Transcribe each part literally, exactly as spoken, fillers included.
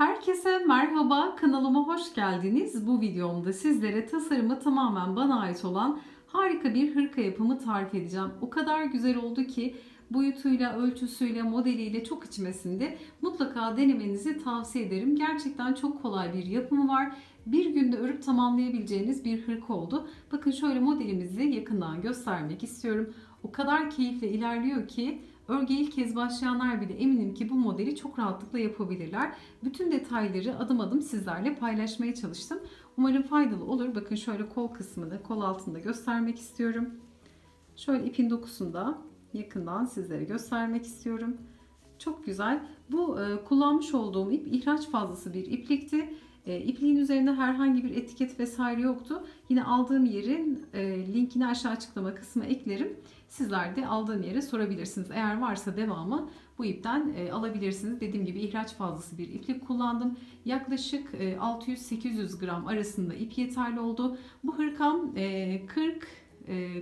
Herkese merhaba, kanalıma hoş geldiniz. Bu videomda sizlere tasarımı tamamen bana ait olan harika bir hırka yapımı tarif edeceğim. O kadar güzel oldu ki boyutuyla, ölçüsüyle, modeliyle çok içmesinde, mutlaka denemenizi tavsiye ederim. Gerçekten çok kolay bir yapımı var. Bir günde örüp tamamlayabileceğiniz bir hırka oldu. Bakın şöyle modelimizi yakından göstermek istiyorum. O kadar keyifle ilerliyor ki örgüye ilk kez başlayanlar bile eminim ki bu modeli çok rahatlıkla yapabilirler. Bütün detayları adım adım sizlerle paylaşmaya çalıştım. Umarım faydalı olur. Bakın şöyle kol kısmını, kol altında göstermek istiyorum. Şöyle ipin dokusunu da yakından sizlere göstermek istiyorum. Çok güzel. Bu kullanmış olduğum ip ihraç fazlası bir iplikti. İpliğin üzerinde herhangi bir etiket vesaire yoktu. Yine aldığım yerin linkini aşağı açıklama kısmına eklerim. Sizler de aldığım yere sorabilirsiniz. Eğer varsa devamı bu ipten alabilirsiniz. Dediğim gibi ihraç fazlası bir iplik kullandım. Yaklaşık altı yüz sekiz yüz gram arasında ip yeterli oldu. Bu hırkam kırk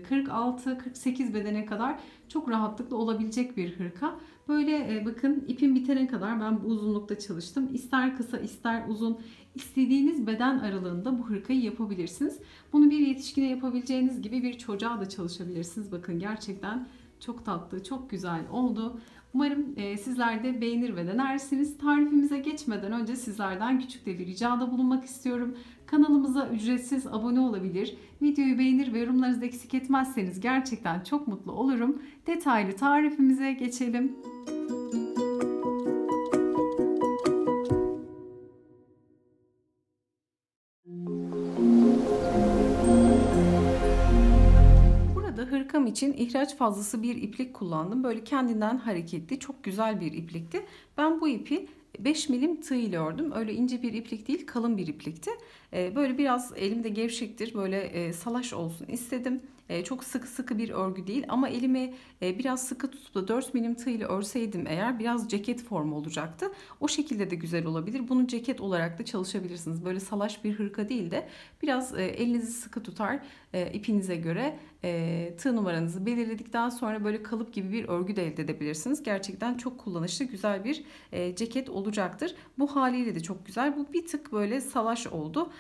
kırk altı kırk sekiz bedene kadar çok rahatlıkla olabilecek bir hırka. Böyle bakın ipin bitene kadar ben bu uzunlukta çalıştım. İster kısa ister uzun, istediğiniz beden aralığında bu hırkayı yapabilirsiniz. Bunu bir yetişkine yapabileceğiniz gibi bir çocuğa da çalışabilirsiniz. Bakın gerçekten çok tatlı, çok güzel oldu. Umarım sizler de beğenir ve denersiniz. Tarifimize geçmeden önce sizlerden küçük de bir ricada bulunmak istiyorum. Kanalımıza ücretsiz abone olabilir, videoyu beğenir ve yorumlarınızı eksik etmezseniz gerçekten çok mutlu olurum. Detaylı tarifimize geçelim. Hırkam için ihraç fazlası bir iplik kullandım. Böyle kendinden hareketli, çok güzel bir iplikti. Ben bu ipi beş milim tığ ile ördüm. Öyle ince bir iplik değil, kalın bir iplikti. Böyle biraz elimde gevşektir, böyle salaş olsun istedim. Çok sıkı sıkı bir örgü değil ama elimi biraz sıkı tutup da dört milim tığ ile örseydim eğer biraz ceket formu olacaktı. O şekilde de güzel olabilir. Bunu ceket olarak da çalışabilirsiniz. Böyle salaş bir hırka değil de biraz elinizi sıkı tutar ipinize göre tığ numaranızı belirledikten sonra böyle kalıp gibi bir örgü de elde edebilirsiniz. Gerçekten çok kullanışlı, güzel bir ceket olacaktır. Bu haliyle de çok güzel. Bu bir tık böyle salaş oldu.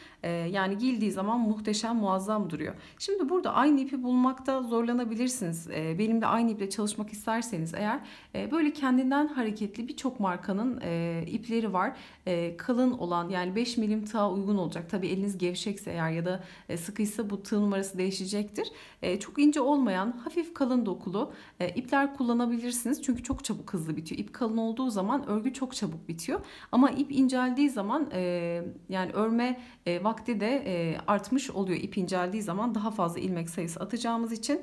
Yani giyildiği zaman muhteşem, muazzam duruyor. Şimdi burada aynı ipi bulmakta zorlanabilirsiniz. Benimle aynı iple çalışmak isterseniz eğer böyle kendinden hareketli birçok markanın ipleri var. Kalın olan, yani beş milim tığa uygun olacak. Tabii eliniz gevşekse eğer ya da sıkıysa bu tığ numarası değişecektir. Çok ince olmayan, hafif kalın dokulu ipler kullanabilirsiniz. Çünkü çok çabuk hızlı bitiyor. İp kalın olduğu zaman örgü çok çabuk bitiyor. Ama ip inceldiği zaman yani örme vakti de artmış oluyor. İp inceldiği zaman daha fazla ilmek sayısı atacağımız için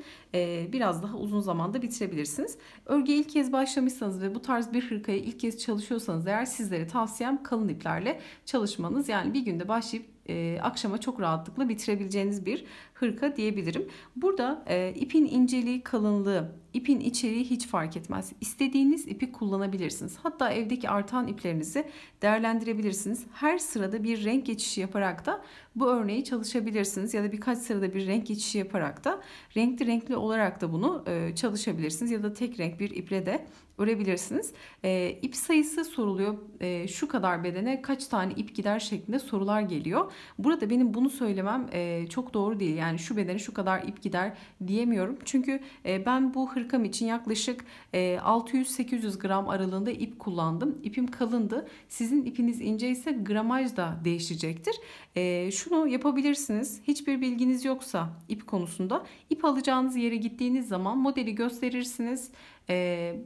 biraz daha uzun zamanda bitirebilirsiniz. Örgüye ilk kez başlamışsanız ve bu tarz bir hırkaya ilk kez çalışıyorsanız eğer sizlere tavsiyem kalın iplerle çalışmanız. Yani bir günde başlayıp E, akşama çok rahatlıkla bitirebileceğiniz bir hırka diyebilirim. Burada e, ipin inceliği, kalınlığı, ipin içeriği hiç fark etmez. İstediğiniz ipi kullanabilirsiniz. Hatta evdeki artan iplerinizi değerlendirebilirsiniz. Her sırada bir renk geçişi yaparak da bu örneği çalışabilirsiniz. Ya da birkaç sırada bir renk geçişi yaparak da renkli renkli olarak da bunu e, çalışabilirsiniz. Ya da tek renk bir iple de örebilirsiniz. E, ip sayısı soruluyor. E, şu kadar bedene kaç tane ip gider şeklinde sorular geliyor. Burada benim bunu söylemem e, çok doğru değil. Yani şu bedene şu kadar ip gider diyemiyorum. Çünkü e, ben bu hırkam için yaklaşık e, altı yüz sekiz yüz gram aralığında ip kullandım. İpim kalındı. Sizin ipiniz ince ise gramaj da değişecektir. E, şunu yapabilirsiniz. Hiçbir bilginiz yoksa ip konusunda, ip alacağınız yere gittiğiniz zaman modeli gösterirsiniz.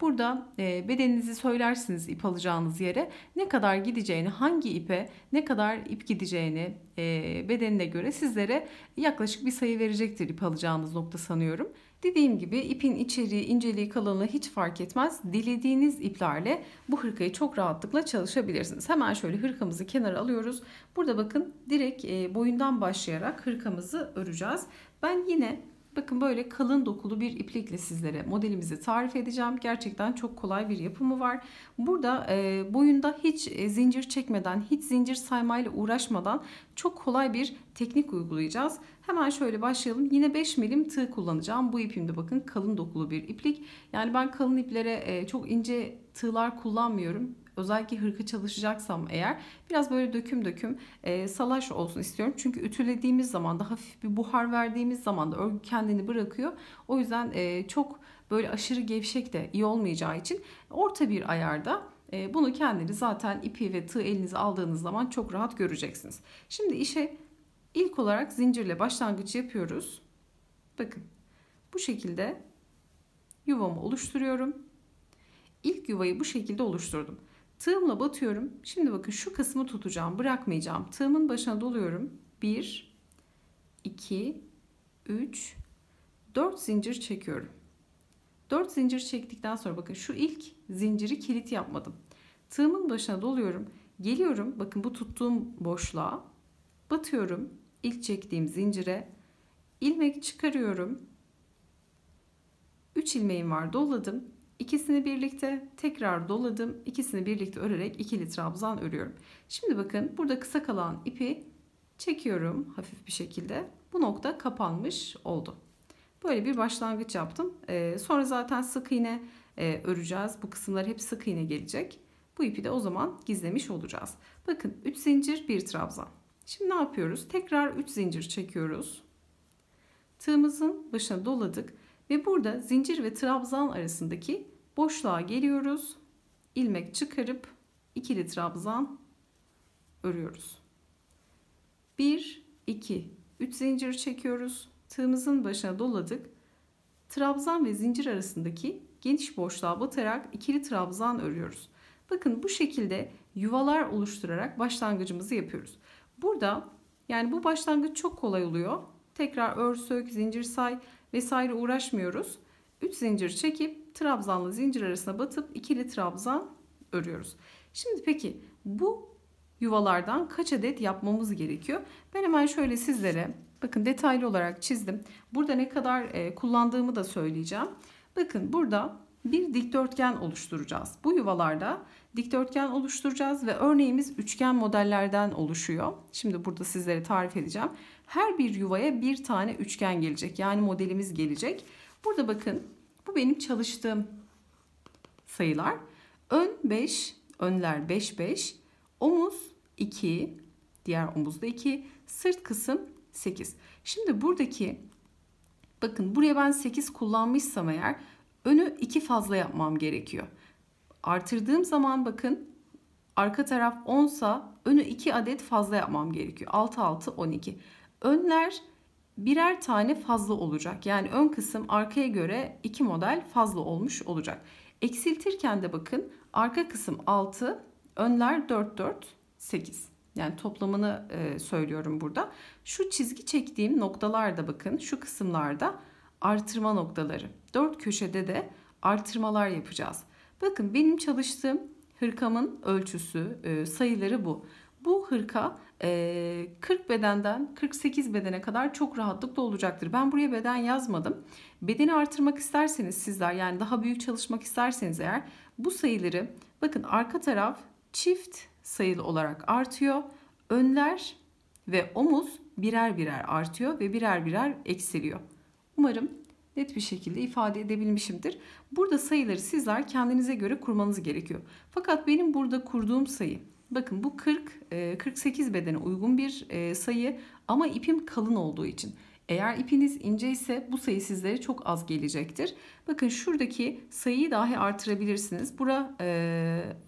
Burada bedeninizi söylersiniz ip alacağınız yere. Ne kadar gideceğini, hangi ipe ne kadar ip gideceğini bedenine göre sizlere yaklaşık bir sayı verecektir ip alacağınız nokta sanıyorum. Dediğim gibi ipin içeriği, inceliği, kalınlığı hiç fark etmez. Dilediğiniz iplerle bu hırkayı çok rahatlıkla çalışabilirsiniz. Hemen şöyle hırkamızı kenara alıyoruz. Burada bakın direkt boyundan başlayarak hırkamızı öreceğiz. Ben yine bakın böyle kalın dokulu bir iplikle sizlere modelimizi tarif edeceğim. Gerçekten çok kolay bir yapımı var. Burada e, boyunda hiç e, zincir çekmeden, hiç zincir saymayla uğraşmadan çok kolay bir teknik uygulayacağız. Hemen şöyle başlayalım. Yine beş milim tığ kullanacağım. Bu ipimde bakın kalın dokulu bir iplik. Yani ben kalın iplere e, çok ince tığlar kullanmıyorum. özellikle hırka çalışacaksam eğer biraz böyle döküm döküm e, salaş olsun istiyorum. Çünkü ütülediğimiz zaman da hafif bir buhar verdiğimiz zaman da örgü kendini bırakıyor. O yüzden e, çok böyle aşırı gevşek de iyi olmayacağı için orta bir ayarda e, bunu kendiniz zaten ipi ve tığ elinize aldığınız zaman çok rahat göreceksiniz. Şimdi işe ilk olarak zincirle başlangıç yapıyoruz. Bakın bu şekilde yuvamı oluşturuyorum. İlk yuvayı bu şekilde oluşturdum. Tığımla batıyorum. Şimdi bakın şu kısmı tutacağım, bırakmayacağım. Tığımın başına doluyorum. bir, iki, üç, dört zincir çekiyorum. dört zincir çektikten sonra bakın şu ilk zinciri kilit yapmadım. Tığımın başına doluyorum. Geliyorum. Bakın bu tuttuğum boşluğa batıyorum. İlk çektiğim zincire ilmek çıkarıyorum. üç ilmeğim var, doladım. İkisini birlikte tekrar doladım. İkisini birlikte örerek ikili trabzan örüyorum. Şimdi bakın burada kısa kalan ipi çekiyorum hafif bir şekilde. Bu nokta kapanmış oldu. Böyle bir başlangıç yaptım. Ee, sonra zaten sık iğne e, öreceğiz. Bu kısımlar hep sık iğne gelecek. Bu ipi de o zaman gizlemiş olacağız. Bakın üç zincir bir trabzan. Şimdi ne yapıyoruz? Tekrar üç zincir çekiyoruz. Tığımızın başına doladık. Ve burada zincir ve trabzan arasındaki boşluğa geliyoruz. İlmek çıkarıp ikili trabzan örüyoruz. bir, iki, üç zincir çekiyoruz. Tığımızın başına doladık. Trabzan ve zincir arasındaki geniş boşluğa batarak ikili trabzan örüyoruz. Bakın bu şekilde yuvalar oluşturarak başlangıcımızı yapıyoruz. Burada yani bu başlangıç çok kolay oluyor. Tekrar ör, sök, zincir say vesaire uğraşmıyoruz. üç zincir çekip trabzanla zincir arasına batıp ikili trabzan örüyoruz. Şimdi peki bu yuvalardan kaç adet yapmamız gerekiyor? Ben hemen şöyle sizlere bakın detaylı olarak çizdim. Burada ne kadar e, kullandığımı da söyleyeceğim. Bakın burada bir dikdörtgen oluşturacağız. Bu yuvalarda dikdörtgen oluşturacağız ve örneğimiz üçgen modellerden oluşuyor. Şimdi burada sizlere tarif edeceğim. Her bir yuvaya bir tane üçgen gelecek. Yani modelimiz gelecek. Burada bakın bu benim çalıştığım sayılar. Ön beş, önler beş beş, omuz iki, diğer omuzda iki, sırt kısım sekiz. Şimdi buradaki bakın buraya ben sekiz kullanmışsam eğer önü iki fazla yapmam gerekiyor. Artırdığım zaman bakın arka taraf on sa önü iki adet fazla yapmam gerekiyor. altı altı on iki. Önler birer tane fazla olacak. Yani ön kısım arkaya göre iki model fazla olmuş olacak. Eksiltirken de bakın arka kısım altı, önler dört dört sekiz. Yani toplamını e, söylüyorum burada. Şu çizgi çektiğim noktalarda bakın şu kısımlarda artırma noktaları. Dört köşede de artırmalar yapacağız. Bakın benim çalıştığım hırkamın ölçüsü, e, sayıları bu. Bu hırka e, kırk bedenden kırk sekiz bedene kadar çok rahatlıkla olacaktır. Ben buraya beden yazmadım. Bedeni artırmak isterseniz sizler yani daha büyük çalışmak isterseniz eğer bu sayıları bakın arka taraf çift sayılı olarak artıyor. Önler ve omuz birer birer artıyor ve birer birer eksiliyor. Umarım net bir şekilde ifade edebilmişimdir. Burada sayıları sizler kendinize göre kurmanız gerekiyor. Fakat benim burada kurduğum sayı bakın bu kırk kırk sekiz bedene uygun bir sayı ama ipim kalın olduğu için. Eğer ipiniz ince ise bu sayı sizlere çok az gelecektir. Bakın şuradaki sayıyı dahi artırabilirsiniz. Bura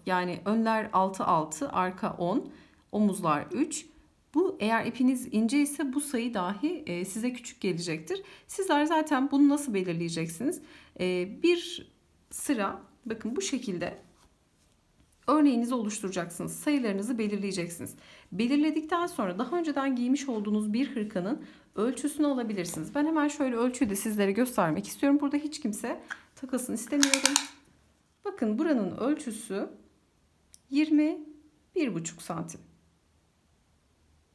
yani önler altı altı, arka on, omuzlar üç. Bu eğer ipiniz ince ise bu sayı dahi e, size küçük gelecektir. Sizler zaten bunu nasıl belirleyeceksiniz? E, bir sıra bakın bu şekilde örneğinizi oluşturacaksınız. Sayılarınızı belirleyeceksiniz. Belirledikten sonra daha önceden giymiş olduğunuz bir hırkanın ölçüsünü alabilirsiniz. Ben hemen şöyle ölçüyü de sizlere göstermek istiyorum. Burada hiç kimse takılsın istemiyorum. Bakın buranın ölçüsü yirmi bir buçuk santim.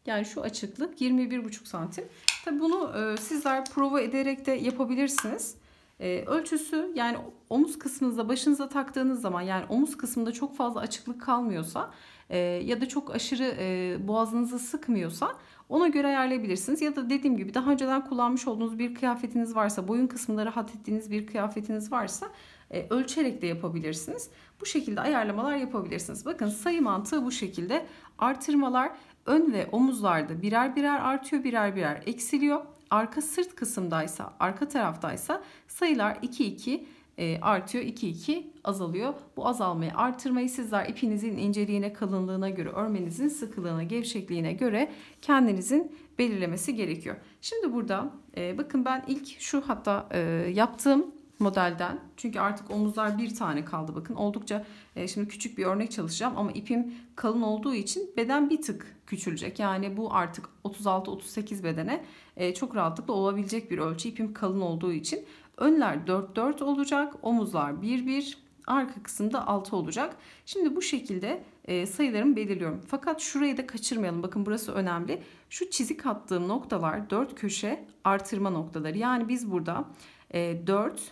Yani şu açıklık yirmi bir buçuk santim. Tabii bunu e, sizler prova ederek de yapabilirsiniz. Ee, ölçüsü, yani omuz kısmınıza, başınıza taktığınız zaman, yani omuz kısmında çok fazla açıklık kalmıyorsa e, ya da çok aşırı e, boğazınızı sıkmıyorsa ona göre ayarlayabilirsiniz. Ya da dediğim gibi daha önceden kullanmış olduğunuz bir kıyafetiniz varsa, boyun kısmında rahat ettiğiniz bir kıyafetiniz varsa e, ölçerek de yapabilirsiniz. Bu şekilde ayarlamalar yapabilirsiniz. Bakın, sayı mantığı bu şekilde. Artırmalar ön ve omuzlarda birer birer artıyor, birer birer eksiliyor. Arka sırt kısımdaysa, arka taraftaysa sayılar iki iki e, artıyor, iki iki azalıyor. Bu azalmayı, artırmayı sizler ipinizin inceliğine, kalınlığına göre, örmenizin sıkılığına, gevşekliğine göre kendinizin belirlemesi gerekiyor. Şimdi burada e, bakın, ben ilk şu hatta e, yaptığım modelden, çünkü artık omuzlar bir tane kaldı, bakın oldukça e, şimdi küçük bir örnek çalışacağım ama ipim kalın olduğu için beden bir tık küçülecek. Yani bu artık otuz altı otuz sekiz bedene e, çok rahatlıkla olabilecek bir ölçü, ipim kalın olduğu için. Önler dört dört olacak, omuzlar bir bir, arka kısımda altı olacak. Şimdi bu şekilde e, sayılarımı belirliyorum. Fakat şurayı da kaçırmayalım, bakın burası önemli. Şu çizik attığım noktalar dört köşe artırma noktaları. Yani biz burada e, dört,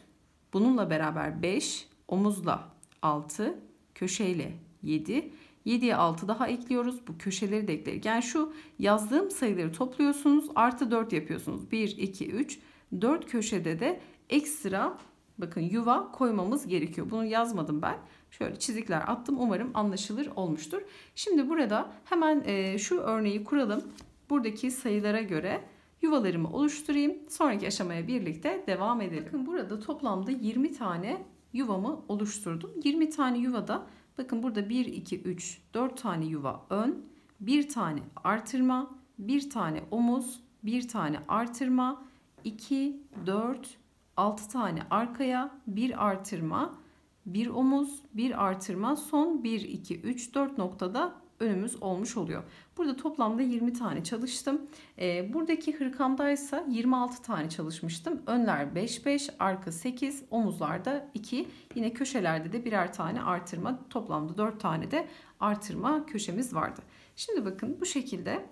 bununla beraber beş, omuzla altı, köşeyle yedi, yediye altı daha ekliyoruz. Bu köşeleri de ekleyelim. Yani şu yazdığım sayıları topluyorsunuz, artı dört yapıyorsunuz. bir, iki, üç, dört köşede de ekstra bakın yuva koymamız gerekiyor. Bunu yazmadım ben. Şöyle çizikler attım. Umarım anlaşılır olmuştur. Şimdi burada hemen şu örneği kuralım. Buradaki sayılara göre yuvalarımı oluşturayım. Sonraki aşamaya birlikte devam edelim. Bakın burada toplamda yirmi tane yuvamı oluşturdum. yirmi tane yuvada bakın burada bir, iki, üç, dört tane yuva ön, bir tane artırma, bir tane omuz, bir tane artırma, iki, dört, altı tane arkaya, bir artırma, bir omuz, bir artırma, son bir, iki, üç, dört noktada önümüz olmuş oluyor. Burada toplamda yirmi tane çalıştım. E, buradaki hırkamdaysa yirmi altı tane çalışmıştım. Önler beş beş, arka sekiz, omuzlarda iki. Yine köşelerde de birer tane artırma. Toplamda dört tane de artırma köşemiz vardı. Şimdi bakın bu şekilde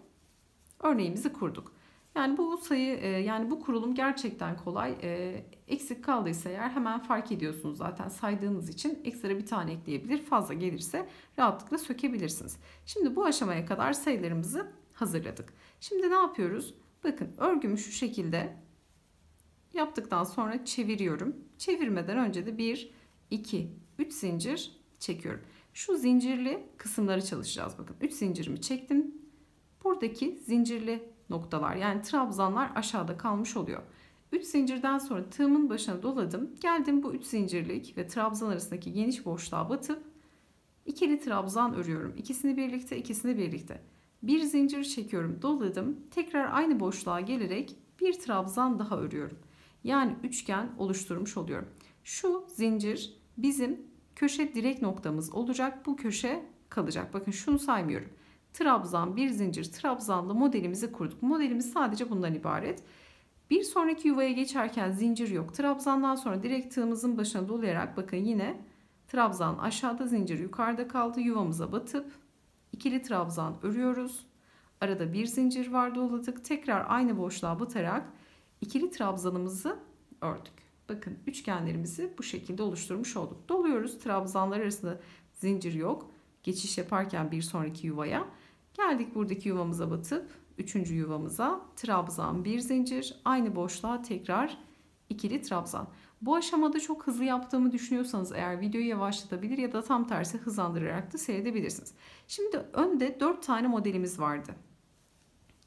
örneğimizi kurduk. Yani bu sayı, yani bu kurulum gerçekten kolay. Eksik kaldıysa eğer hemen fark ediyorsunuz zaten, saydığınız için ekstra bir tane ekleyebilir. Fazla gelirse rahatlıkla sökebilirsiniz. Şimdi bu aşamaya kadar sayılarımızı hazırladık. Şimdi ne yapıyoruz? Bakın örgümü şu şekilde yaptıktan sonra çeviriyorum. Çevirmeden önce de bir, iki, üç zincir çekiyorum. Şu zincirli kısımları çalışacağız. Bakın üç zincirimi çektim. Buradaki zincirli noktalar, yani trabzanlar aşağıda kalmış oluyor. üç zincirden sonra tığımın başına doladım. Geldim bu üç zincirlik ve trabzan arasındaki geniş boşluğa batıp ikili trabzan örüyorum. İkisini birlikte, ikisini birlikte. bir zincir çekiyorum, doladım. Tekrar aynı boşluğa gelerek bir trabzan daha örüyorum. Yani üçgen oluşturmuş oluyorum. Şu zincir bizim köşe direk noktamız olacak. Bu köşe kalacak. Bakın şunu saymıyorum. Trabzan, bir zincir, trabzanlı modelimizi kurduk. Modelimiz sadece bundan ibaret. Bir sonraki yuvaya geçerken zincir yok. Trabzandan sonra direkt tığımızın başına dolayarak bakın yine trabzan aşağıda, zincir yukarıda kaldı. Yuvamıza batıp ikili trabzan örüyoruz. Arada bir zincir var, doladık. Tekrar aynı boşluğa batarak ikili trabzanımızı ördük. Bakın üçgenlerimizi bu şekilde oluşturmuş olduk. Doluyoruz. Trabzanlar arasında zincir yok. Geçiş yaparken bir sonraki yuvaya geldik, buradaki yuvamıza batıp üçüncü yuvamıza trabzan, bir zincir, aynı boşluğa tekrar ikili trabzan. Bu aşamada çok hızlı yaptığımı düşünüyorsanız eğer videoyu yavaşlatabilir ya da tam tersi hızlandırarak da seyredebilirsiniz. Şimdi önde dört tane modelimiz vardı.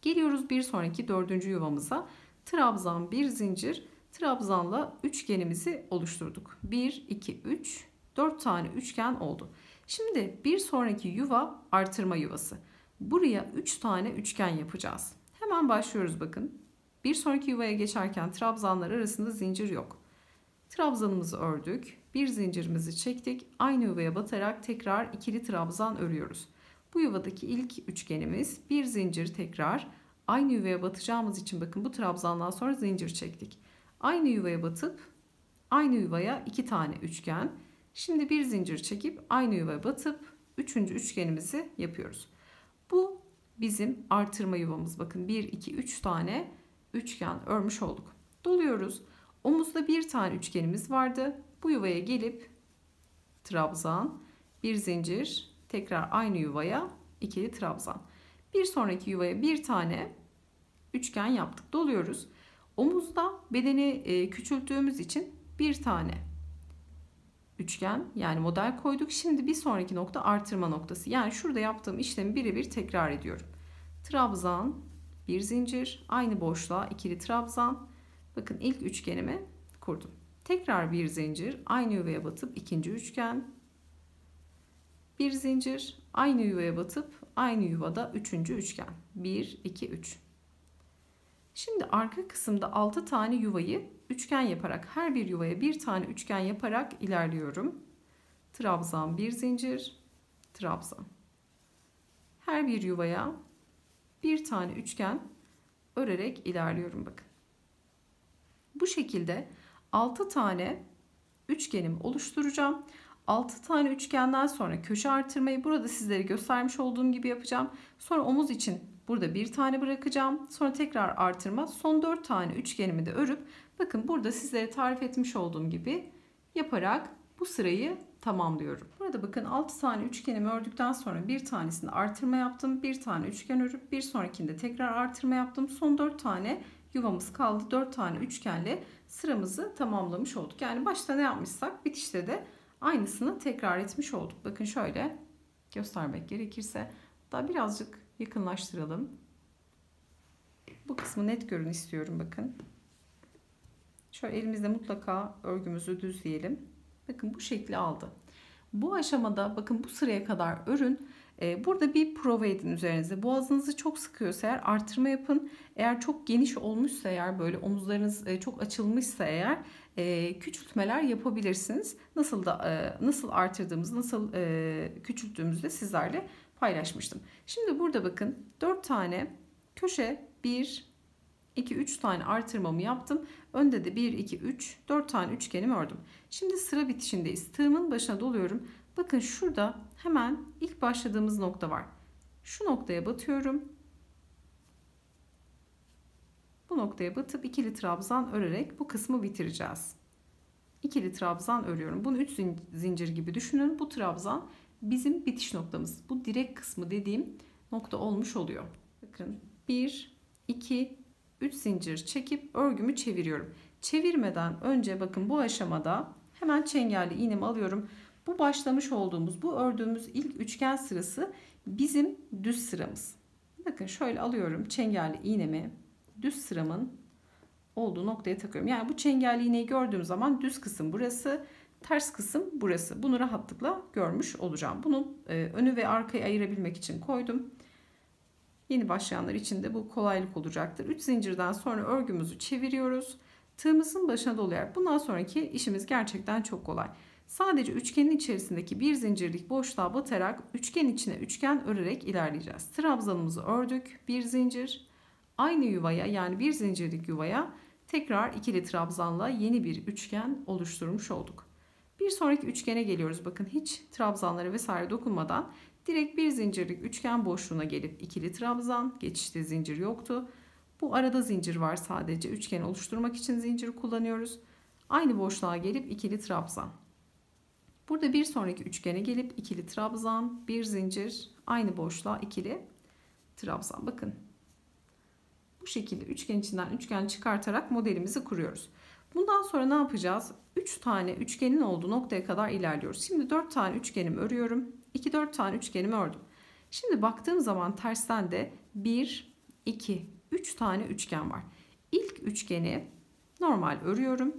Geliyoruz bir sonraki dördüncü yuvamıza. Trabzan, bir zincir, trabzanla üçgenimizi oluşturduk. bir, iki, üç, dört tane üçgen oldu. Şimdi bir sonraki yuva artırma yuvası. Buraya üç tane üçgen yapacağız. Hemen başlıyoruz bakın. Bir sonraki yuvaya geçerken trabzanlar arasında zincir yok. Trabzanımızı ördük. Bir zincirimizi çektik. Aynı yuvaya batarak tekrar ikili trabzan örüyoruz. Bu yuvadaki ilk üçgenimiz. Bir zincir, tekrar aynı yuvaya batacağımız için bakın bu trabzandan sonra zincir çektik. Aynı yuvaya batıp aynı yuvaya iki tane üçgen. Şimdi bir zincir çekip aynı yuvaya batıp üçüncü üçgenimizi yapıyoruz. Bu bizim artırma yuvamız. Bakın bir, iki, üç tane üçgen örmüş olduk. Doluyoruz. Omuzda bir tane üçgenimiz vardı. Bu yuvaya gelip trabzan, bir zincir, tekrar aynı yuvaya ikili trabzan. Bir sonraki yuvaya bir tane üçgen yaptık. Doluyoruz. Omuzda bedeni küçülttüğümüz için bir tane üçgen, yani model koyduk. Şimdi bir sonraki nokta artırma noktası. Yani şurada yaptığım işlemi birebir tekrar ediyorum. Trabzan, bir zincir, aynı boşluğa ikili trabzan. Bakın ilk üçgenimi kurdum. Tekrar bir zincir, aynı yuvaya batıp ikinci üçgen. Bir zincir, aynı yuvaya batıp aynı yuvada üçüncü üçgen. bir, iki, üç. Şimdi arka kısımda altı tane yuvayı üçgen yaparak, her bir yuvaya bir tane üçgen yaparak ilerliyorum. Trabzan, bir zincir, trabzan. Her bir yuvaya bir tane üçgen örerek ilerliyorum bakın. Bu şekilde altı tane üçgenimi oluşturacağım. altı tane üçgenden sonra köşe artırmayı burada sizlere göstermiş olduğum gibi yapacağım. Sonra omuz için burada bir tane bırakacağım. Sonra tekrar artırma. Son dört tane üçgenimi de örüp bakın burada sizlere tarif etmiş olduğum gibi yaparak bu sırayı tamamlıyorum. Burada bakın altı tane üçgenimi ördükten sonra bir tanesini artırma yaptım. Bir tane üçgen örüp bir sonrakinde tekrar artırma yaptım. Son dört tane yuvamız kaldı. dört tane üçgenle sıramızı tamamlamış olduk. Yani başta ne yapmışsak bitişte de aynısını tekrar etmiş olduk. Bakın şöyle göstermek gerekirse, daha birazcık yakınlaştıralım. Bu kısmı net görün istiyorum bakın. Şöyle elimizde mutlaka örgümüzü düzleyelim. Bakın bu şekli aldı. Bu aşamada bakın bu sıraya kadar örün. Burada bir prova edin üzerinize. Boğazınızı çok sıkıyorsa eğer artırma yapın. Eğer çok geniş olmuşsa, eğer böyle omuzlarınız çok açılmışsa eğer küçültmeler yapabilirsiniz. Nasıl da nasıl artırdığımızı, nasıl küçülttüğümüzü de sizlerle paylaşmıştım. Şimdi burada bakın dört tane köşe, bir, iki, üç tane artırmamı yaptım. Önde de bir, iki, üç, dört tane üçgenimi ördüm. Şimdi sıra bitişindeyiz. Tığımın başına doluyorum. Bakın şurada hemen ilk başladığımız nokta var. Şu noktaya batıyorum. Bu noktaya batıp ikili trabzan örerek bu kısmı bitireceğiz. İkili trabzan örüyorum. Bunu üç zincir gibi düşünün. Bu trabzan bizim bitiş noktamız. Bu direk kısmı dediğim nokta olmuş oluyor. Bakın bir, iki, üç zincir çekip örgümü çeviriyorum. Çevirmeden önce bakın bu aşamada hemen çengelli iğnemi alıyorum. Bu başlamış olduğumuz, bu ördüğümüz ilk üçgen sırası bizim düz sıramız. Bakın şöyle alıyorum çengelli iğnemi, düz sıramın olduğu noktaya takıyorum. Yani bu çengelli iğneyi gördüğüm zaman düz kısım burası, ters kısım burası. Bunu rahatlıkla görmüş olacağım. Bunu önü ve arkayı ayırabilmek için koydum. Yeni başlayanlar için de bu kolaylık olacaktır. üç zincirden sonra örgümüzü çeviriyoruz. Tığımızın başına dolayarak. Bundan sonraki işimiz gerçekten çok kolay. Sadece üçgenin içerisindeki bir zincirlik boşluğa batarak üçgen içine üçgen örerek ilerleyeceğiz. Trabzanımızı ördük. Bir zincir. Aynı yuvaya, yani bir zincirlik yuvaya tekrar ikili trabzanla yeni bir üçgen oluşturmuş olduk. Bir sonraki üçgene geliyoruz. Bakın hiç trabzanlara vesaire dokunmadan direkt bir zincirlik üçgen boşluğuna gelip ikili trabzan, geçişte zincir yoktu. Bu arada zincir var, sadece üçgen oluşturmak için zincir kullanıyoruz. Aynı boşluğa gelip ikili trabzan. Burada bir sonraki üçgene gelip ikili trabzan, bir zincir, aynı boşluğa ikili trabzan. Bakın bu şekilde üçgen içinden üçgen çıkartarak modelimizi kuruyoruz. Bundan sonra ne yapacağız? üç tane üçgenin olduğu noktaya kadar ilerliyoruz. Şimdi dört tane üçgenimi örüyorum. iki dört tane üçgenimi ördüm. Şimdi baktığım zaman tersten de bir, iki, üç tane üçgen var. İlk üçgeni normal örüyorum.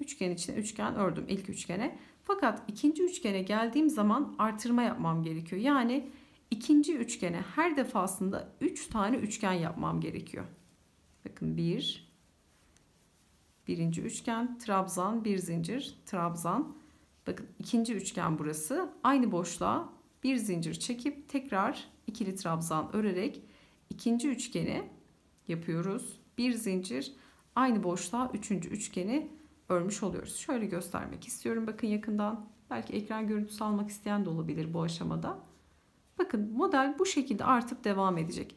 Üçgen içine üçgen ördüm ilk üçgene. Fakat ikinci üçgene geldiğim zaman artırma yapmam gerekiyor. Yani ikinci üçgene her defasında üç tane üçgen yapmam gerekiyor. Bakın bir, birinci üçgen, trabzan, bir zincir, trabzan. Bakın ikinci üçgen burası. Aynı boşluğa bir zincir çekip tekrar ikili trabzan örerek ikinci üçgeni yapıyoruz. Bir zincir, aynı boşluğa üçüncü üçgeni örmüş oluyoruz. Şöyle göstermek istiyorum bakın yakından. Belki ekran görüntüsü almak isteyen de olabilir bu aşamada. Bakın model bu şekilde artıp devam edecek.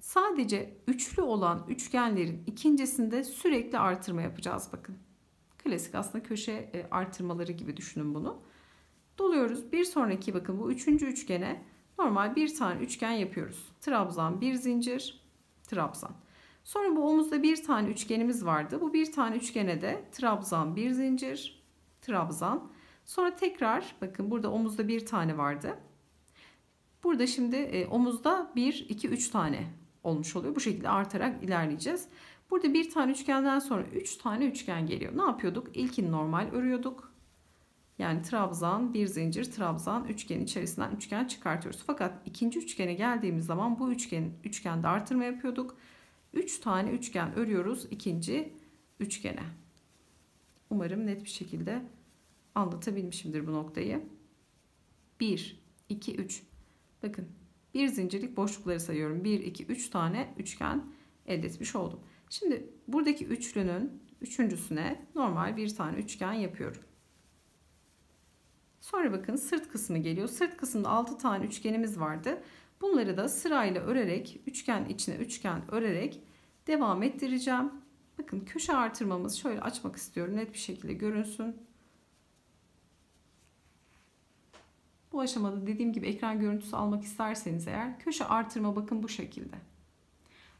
Sadece üçlü olan üçgenlerin ikincisinde sürekli artırma yapacağız bakın. Klasik aslında köşe artırmaları gibi düşünün bunu. Doluyoruz. Bir sonraki bakın bu üçüncü üçgene normal bir tane üçgen yapıyoruz. Trabzan, bir zincir, trabzan. Sonra bu omuzda bir tane üçgenimiz vardı. Bu bir tane üçgene de trabzan, bir zincir, trabzan. Sonra tekrar bakın burada omuzda bir tane vardı. Burada şimdi e, omuzda bir, iki, üç tane olmuş oluyor. Bu şekilde artarak ilerleyeceğiz. Burada bir tane üçgenden sonra üç tane üçgen geliyor. Ne yapıyorduk? İlkini normal örüyorduk. Yani trabzan, bir zincir, trabzan üçgenin içerisinden üçgen çıkartıyoruz. Fakat ikinci üçgene geldiğimiz zaman bu üçgenin üçgende artırma yapıyorduk. üç tane üçgen örüyoruz ikinci üçgene. Umarım net bir şekilde anlatabilmişimdir bu noktayı. bir, iki, üç. Bakın bir zincirlik boşlukları sayıyorum. bir, iki, üç tane üçgen elde etmiş oldum. Şimdi buradaki üçlünün üçüncüsüne normal bir tane üçgen yapıyorum. Sonra bakın sırt kısmı geliyor. Sırt kısmında altı tane üçgenimiz vardı. Bunları da sırayla örerek, üçgen içine üçgen örerek devam ettireceğim. Bakın köşe artırmamız, şöyle açmak istiyorum net bir şekilde görünsün. Bu aşamada dediğim gibi ekran görüntüsü almak isterseniz eğer köşe artırma bakın bu şekilde.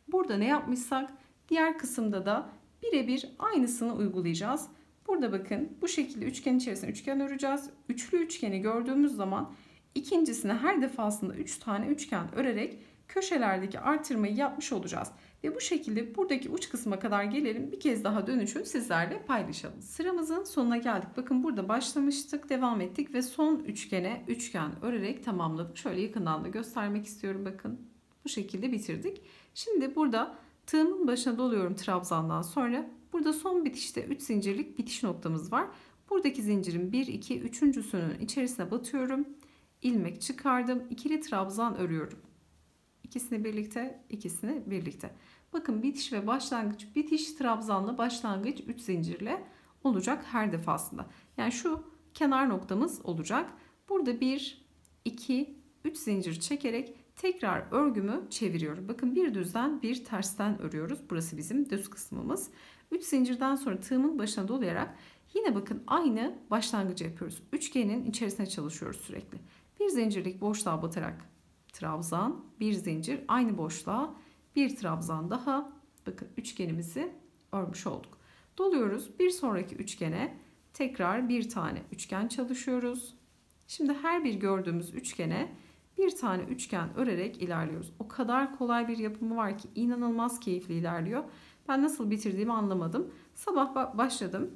Burada ne yapmışsak diğer kısımda da birebir aynısını uygulayacağız. Burada bakın bu şekilde üçgen içerisine üçgen öreceğiz. Üçlü üçgeni gördüğümüz zaman ikincisine her defasında üç tane üçgen örerek köşelerdeki artırmayı yapmış olacağız. Ve bu şekilde buradaki uç kısma kadar gelelim. Bir kez daha dönüşü sizlerle paylaşalım. Sıramızın sonuna geldik. Bakın burada başlamıştık, devam ettik ve son üçgene üçgen örerek tamamladık. Şöyle yakından da göstermek istiyorum bakın. Bu şekilde bitirdik. Şimdi burada tığımın başına doluyorum trabzandan sonra. Burada son bitişte üç zincirlik bitiş noktamız var. Buradaki zincirin bir, iki, üçüncüsünün içerisine batıyorum. İlmek çıkardım. İkili trabzan örüyorum. İkisini birlikte, ikisini birlikte. Bakın bitiş ve başlangıç, bitiş trabzanla başlangıç üç zincirle olacak her defasında. Yani şu kenar noktamız olacak. Burada bir, iki, üç zincir çekerek tekrar örgümü çeviriyorum. Bakın bir düzden bir tersten örüyoruz. Burası bizim düz kısmımız. üç zincirden sonra tığımın başına dolayarak yine bakın aynı başlangıcı yapıyoruz. Üçgenin içerisine çalışıyoruz sürekli. Bir zincirlik boşluğa batarak trabzan, bir zincir, aynı boşluğa bir trabzan daha. Bakın üçgenimizi örmüş olduk. Doluyoruz. Bir sonraki üçgene tekrar bir tane üçgen çalışıyoruz. Şimdi her bir gördüğümüz üçgene bir tane üçgen örerek ilerliyoruz. O kadar kolay bir yapımı var ki inanılmaz keyifli ilerliyor. Ben nasıl bitirdiğimi anlamadım. Sabah başladım.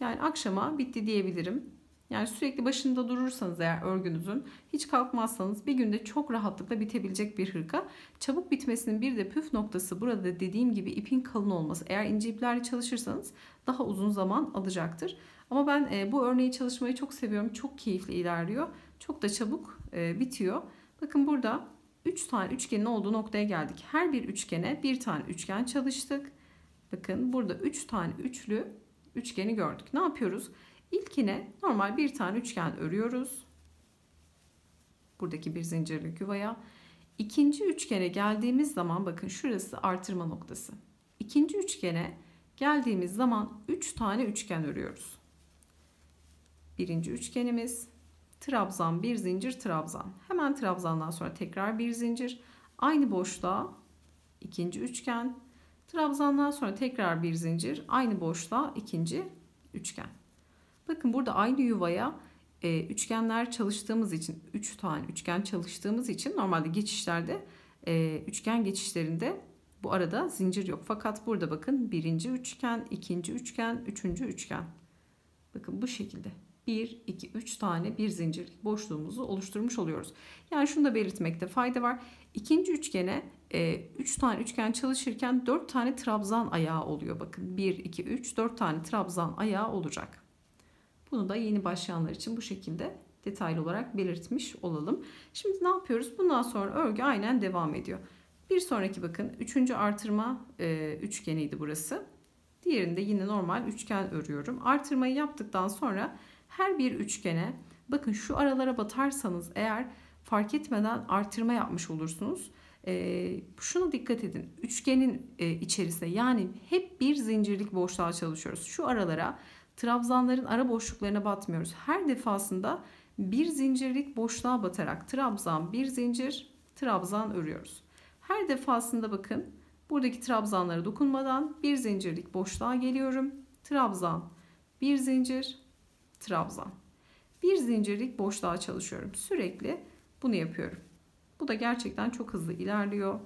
Yani akşama bitti diyebilirim. Yani sürekli başında durursanız eğer örgünüzün, hiç kalkmazsanız bir günde çok rahatlıkla bitebilecek bir hırka. Çabuk bitmesinin bir de püf noktası burada dediğim gibi ipin kalın olması. Eğer ince iplerle çalışırsanız daha uzun zaman alacaktır. Ama ben bu örneği çalışmayı çok seviyorum. Çok keyifli ilerliyor. Çok da çabuk bitiyor. Bakın burada üç tane üçgenin olduğu noktaya geldik. Her bir üçgene bir tane üçgen çalıştık. Bakın burada üç tane üçlü üçgeni gördük. Ne yapıyoruz? İlkine normal bir tane üçgen örüyoruz. Buradaki bir zincirlik yuvaya. İkinci üçgene geldiğimiz zaman bakın şurası artırma noktası. İkinci üçgene geldiğimiz zaman üç tane üçgen örüyoruz. Birinci üçgenimiz trabzan, bir zincir, trabzan. Hemen trabzandan sonra tekrar bir zincir. Aynı boşluğa ikinci üçgen. Trabzandan sonra tekrar bir zincir. Aynı boşluğa ikinci üçgen. Bakın burada aynı yuvaya e, üçgenler çalıştığımız için üç tane üçgen çalıştığımız için normalde geçişlerde e, üçgen geçişlerinde bu arada zincir yok. Fakat burada bakın birinci üçgen, ikinci üçgen, üçüncü üçgen. Bakın bu şekilde bir, iki, üç tane bir zincirlik boşluğumuzu oluşturmuş oluyoruz. Yani şunu da belirtmekte fayda var. İkinci üçgene e, üç tane üçgen çalışırken dört tane trabzan ayağı oluyor. Bakın bir, iki, üç, dört tane trabzan ayağı olacak. Bunu da yeni başlayanlar için bu şekilde detaylı olarak belirtmiş olalım. Şimdi ne yapıyoruz? Bundan sonra örgü aynen devam ediyor. Bir sonraki bakın üçüncü artırma e, üçgeniydi burası. Diğerinde yine normal üçgen örüyorum. Artırmayı yaptıktan sonra her bir üçgene bakın şu aralara batarsanız eğer fark etmeden artırma yapmış olursunuz. E, şunu dikkat edin, üçgenin e, içerisinde, yani hep bir zincirlik boşluğa çalışıyoruz. Şu aralara, trabzanların ara boşluklarına batmıyoruz. Her defasında bir zincirlik boşluğa batarak trabzan, bir zincir, trabzan örüyoruz. Her defasında bakın, buradaki trabzanlara dokunmadan bir zincirlik boşluğa geliyorum. Trabzan, bir zincir, trabzan. Bir zincirlik boşluğa çalışıyorum. Sürekli bunu yapıyorum. Bu da gerçekten çok hızlı ilerliyor.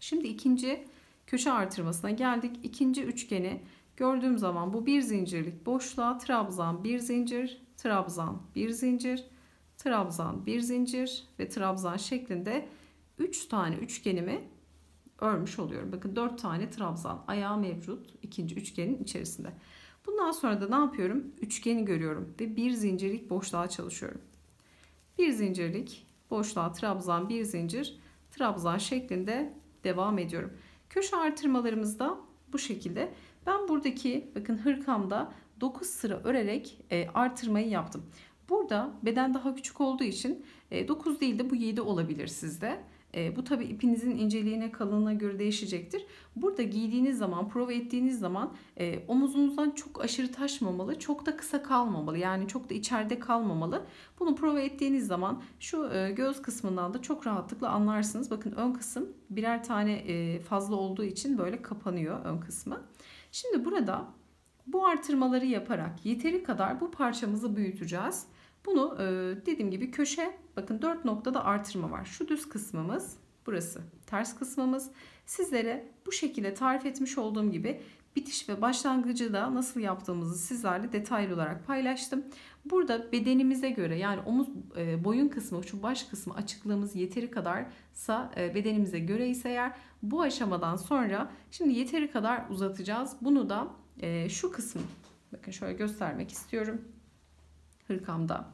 Şimdi ikinci köşe artırmasına geldik. İkinci üçgeni gördüğüm zaman bu bir zincirlik boşluğa trabzan, bir zincir, trabzan, bir zincir, trabzan, bir zincir ve trabzan şeklinde üç tane üçgenimi örmüş oluyorum. Bakın dört tane trabzan ayağı mevcut ikinci üçgenin içerisinde. Bundan sonra da ne yapıyorum? Üçgeni görüyorum ve bir zincirlik boşluğa çalışıyorum. Bir zincirlik boşluğa trabzan, bir zincir, trabzan şeklinde devam ediyorum. Köşe artırmalarımız da bu şekilde. Ben buradaki bakın hırkamda dokuz sıra örerek e, artırmayı yaptım. Burada beden daha küçük olduğu için e, dokuz değil de bu yedi olabilir sizde. E, bu tabi ipinizin inceliğine, kalınlığına göre değişecektir. Burada giydiğiniz zaman, prova ettiğiniz zaman e, omuzunuzdan çok aşırı taşmamalı, çok da kısa kalmamalı, yani çok da içeride kalmamalı. Bunu prova ettiğiniz zaman şu e, göğüs kısmından da çok rahatlıkla anlarsınız. Bakın ön kısım birer tane e, fazla olduğu için böyle kapanıyor ön kısmı. Şimdi burada bu artırmaları yaparak yeteri kadar bu parçamızı büyüteceğiz. Bunu dediğim gibi köşe, bakın dört noktada artırma var. Şu düz kısmımız, burası ters kısmımız. Sizlere bu şekilde tarif etmiş olduğum gibi bitiş ve başlangıcı da nasıl yaptığımızı sizlerle detaylı olarak paylaştım. Burada bedenimize göre, yani omuz boyun kısmı, şu baş kısmı açıklığımız yeteri kadarsa, bedenimize göre ise eğer, bu aşamadan sonra şimdi yeteri kadar uzatacağız. Bunu da şu kısmı, bakın şöyle göstermek istiyorum. Hırkamda.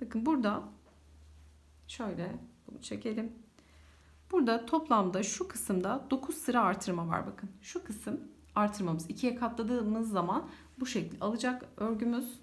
Bakın burada şöyle bunu çekelim. Burada toplamda şu kısımda dokuz sıra artırma var. Bakın şu kısım artırmamız, ikiye katladığımız zaman bu şekil alacak örgümüz.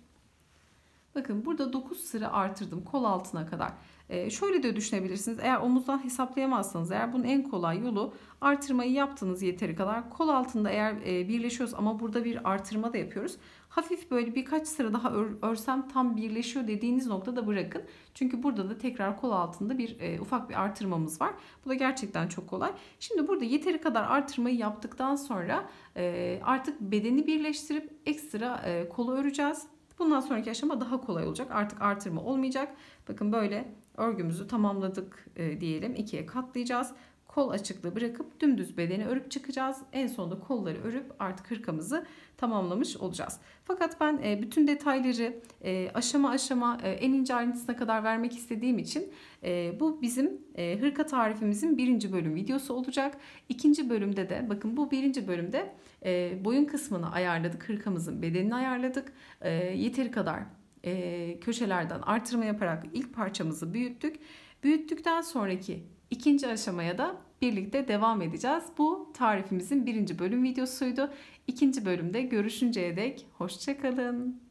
Bakın burada dokuz sıra artırdım kol altına kadar. Ee, şöyle de düşünebilirsiniz, eğer omuzdan hesaplayamazsanız eğer, bunun en kolay yolu artırmayı yaptığınız yeteri kadar, kol altında eğer e, birleşiyoruz, ama burada bir artırma da yapıyoruz. Hafif böyle birkaç sıra daha ör, örsem tam birleşiyor dediğiniz noktada bırakın. Çünkü burada da tekrar kol altında bir e, ufak bir artırmamız var. Bu da gerçekten çok kolay. Şimdi burada yeteri kadar artırmayı yaptıktan sonra e, artık bedeni birleştirip ekstra e, kolu öreceğiz. Bundan sonraki aşama daha kolay olacak. Artık artırma olmayacak. Bakın böyle örgümüzü tamamladık e, diyelim. ikiye katlayacağız. Kol açıklığı bırakıp dümdüz bedeni örüp çıkacağız. En sonunda kolları örüp artık hırkamızı tamamlamış olacağız. Fakat ben e, bütün detayları e, aşama aşama e, en ince ayrıntısına kadar vermek istediğim için e, bu bizim e, hırka tarifimizin birinci bölüm videosu olacak. İkinci bölümde de bakın, bu birinci bölümde e, boyun kısmını ayarladık. Hırkamızın bedenini ayarladık. E, yeteri kadar e, köşelerden artırma yaparak ilk parçamızı büyüttük. Büyüttükten sonraki İkinci aşamaya da birlikte devam edeceğiz. Bu tarifimizin birinci bölüm videosuydu. İkinci bölümde görüşünceye dek hoşça kalın.